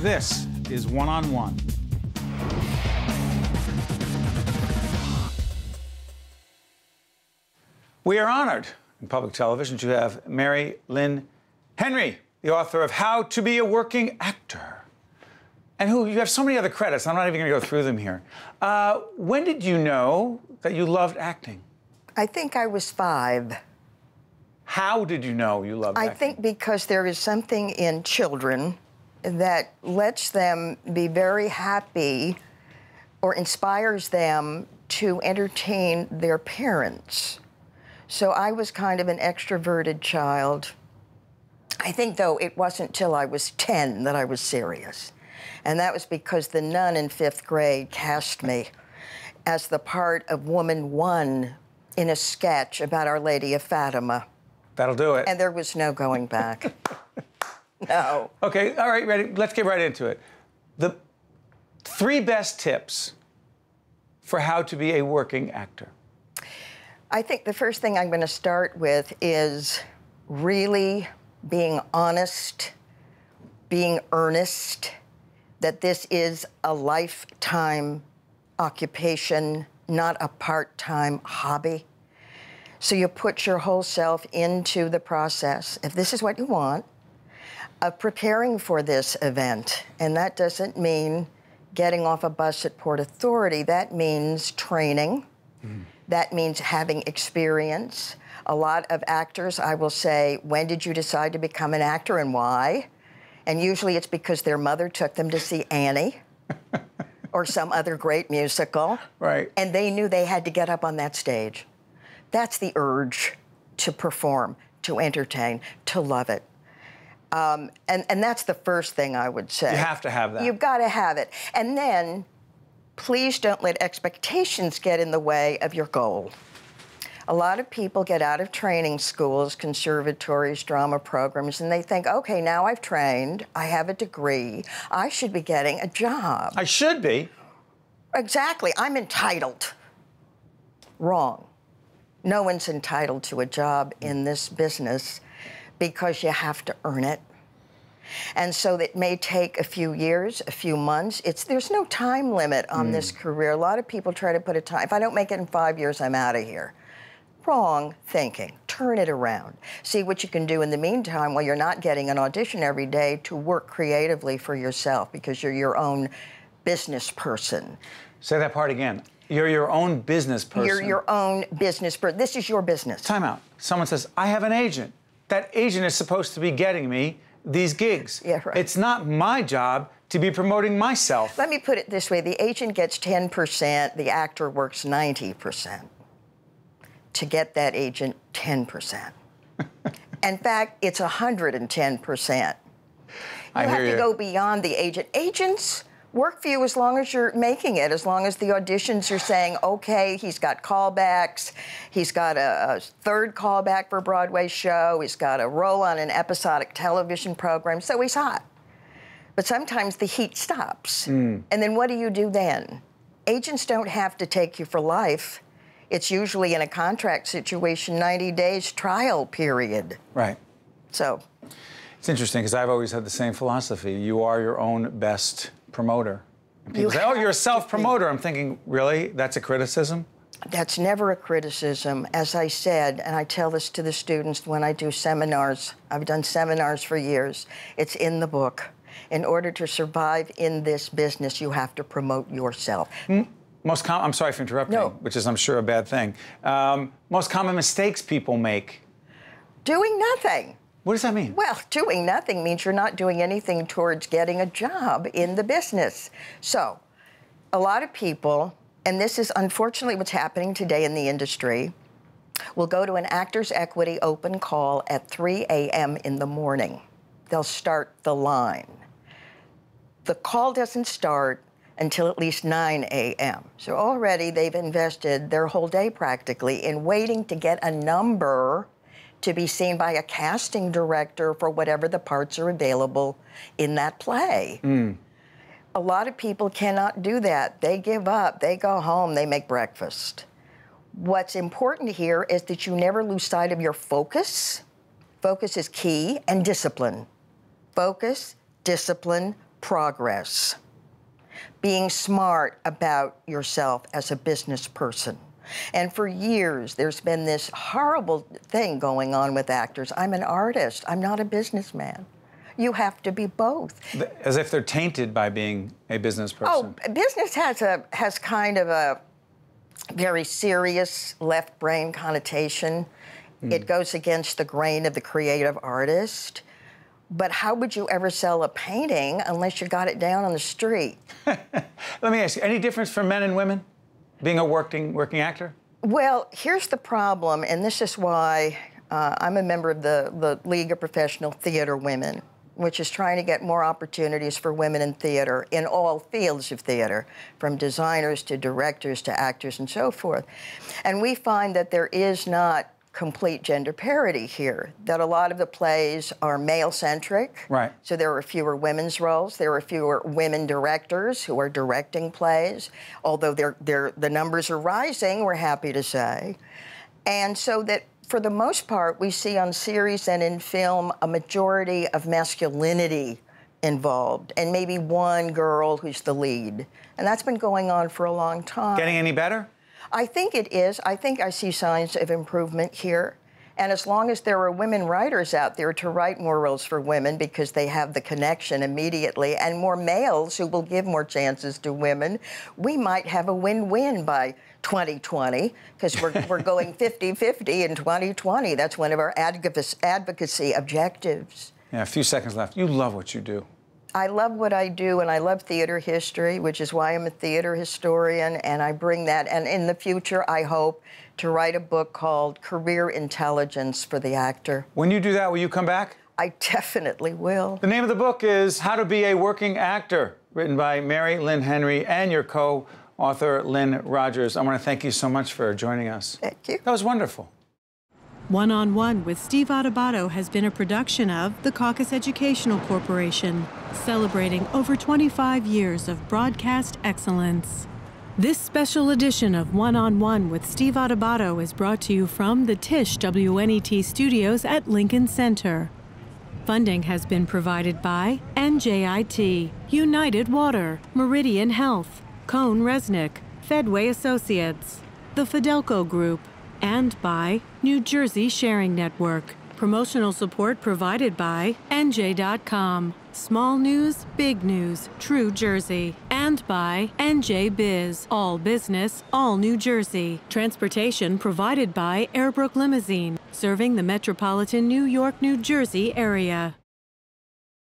This is One on One. We are honored in public television to have Mari Lyn Henry, the author of How to Be a Working Actor, and who you have so many other credits. I'm not even going to go through them here. When did you know that you loved acting? I think I was 5. How did you know you loved acting? I think because there is something in children that lets them be very happy or inspires them to entertain their parents. So I was kind of an extroverted child. I think, though, it wasn't till I was 10 that I was serious. And that was because the nun in 5th grade cast me as the part of Woman 1 in a sketch about Our Lady of Fatima. That'll do it. And there was no going back. No. Okay, all right, ready? Let's get right into it. The 3 best tips for how to be a working actor. I think the first thing I'm going to start with is really being honest, being earnest, that this is a lifetime occupation, not a part-time hobby. So you put your whole self into the process. If this is what you want, of preparing for this event, and that doesn't mean getting off a bus at Port Authority. That means training. That means having experience. A lot of actors, I will say, when did you decide to become an actor and why? And usually it's because their mother took them to see Annie or some other great musical. Right. And they knew they had to get up on that stage. That's the urge to perform, to entertain, to love it. And that's the first thing I would say. You have to have that. You've got to have it. And then, please don't let expectations get in the way of your goal. A lot of people get out of training schools, conservatories, drama programs, and they think, okay, now I've trained, I have a degree, I should be getting a job. I should be. Exactly, I'm entitled. Wrong. No one's entitled to a job in this business because you have to earn it. And so it may take a few years, a few months. There's no time limit on this career. A lot of people try to put a time. If I don't make it in 5 years, I'm out of here. Wrong thinking. Turn it around. See what you can do in the meantime while you're not getting an audition every day to work creatively for yourself because you're your own business person. Say that part again. You're your own business person. You're your own business person. This is your business. Time out. Someone says, I have an agent. That agent is supposed to be getting me these gigs. Yeah, right. It's not my job to be promoting myself. Let me put it this way. The agent gets 10%, the actor works 90%. To get that agent 10%. In fact, it's 110%. You have to go beyond the agent. Agents work for you as long as you're making it, as long as the auditions are saying, okay, he's got callbacks, he's got a 3rd callback for a Broadway show, he's got a role on an episodic television program, so he's hot. But sometimes the heat stops. And then what do you do then? Agents don't have to take you for life. It's usually in a contract situation, 90 days trial period. Right. So. It's interesting, because I've always had the same philosophy. You are your own best promoter. And people say, oh, you're a self-promoter. I'm thinking, really? That's a criticism? That's never a criticism. As I said, and I tell this to the students when I do seminars, I've done seminars for years, it's in the book. In order to survive in this business, you have to promote yourself. I'm sorry for interrupting, which is, I'm sure, a bad thing. Most common mistakes people make? Doing nothing. What does that mean? Well, doing nothing means you're not doing anything towards getting a job in the business. So, a lot of people, and this is unfortunately what's happening today in the industry, will go to an Actors' Equity open call at 3 a.m. in the morning. They'll start the line. The call doesn't start until at least 9 a.m. So already they've invested their whole day practically in waiting to get a number to be seen by a casting director for whatever the parts are available in that play. A lot of people cannot do that. They give up, they go home, they make breakfast. What's important here is that you never lose sight of your focus. Focus is key, and discipline. Focus, discipline, progress, being smart about yourself as a business person. And for years, there's been this horrible thing going on with actors. I'm an artist. I'm not a businessman. You have to be both. As if they're tainted by being a business person. Oh, business has kind of a very serious left-brain connotation. Mm. It goes against the grain of the creative artist. But how would you ever sell a painting unless you got it down on the street? Let me ask you, any difference for men and women? Being a working actor? Well, here's the problem, and this is why I'm a member of the League of Professional Theater Women, which is trying to get more opportunities for women in theater, in all fields of theater, from designers to directors to actors and so forth. And we find that there is not complete gender parity here, that a lot of the plays are male-centric. Right. So there are fewer women's roles. There are fewer women directors who are directing plays, although the numbers are rising, we're happy to say. And so that, for the most part, we see on series and in film a majority of masculinity involved, and maybe one girl who's the lead. And that's been going on for a long time. Getting any better? I think it is. I think I see signs of improvement here. And as long as there are women writers out there to write more roles for women because they have the connection immediately, and more males who will give more chances to women, we might have a win-win by 2020, because we're going 50-50 in 2020. That's one of our advocacy objectives. Yeah, a few seconds left. You love what you do. I love what I do, and I love theater history, which is why I'm a theater historian, and I bring that. And in the future, I hope to write a book called Career Intelligence for the Actor. When you do that, will you come back? I definitely will. The name of the book is How to Be a Working Actor, written by Mari Lyn Henry and your co-author, Lynn Rogers. I want to thank you so much for joining us. Thank you. That was wonderful. One on One with Steve Adubato has been a production of the Caucus Educational Corporation, celebrating over 25 years of broadcast excellence. This special edition of One on One with Steve Adubato is brought to you from the Tisch WNET studios at Lincoln Center. Funding has been provided by NJIT, United Water, Meridian Health, Kohn Resnick, Fedway Associates, the Fidelco Group, and by New Jersey Sharing Network. Promotional support provided by NJ.com. Small news, big news, true Jersey. And by NJ Biz. All business, all New Jersey. Transportation provided by Airbrook Limousine, serving the metropolitan New York, New Jersey area.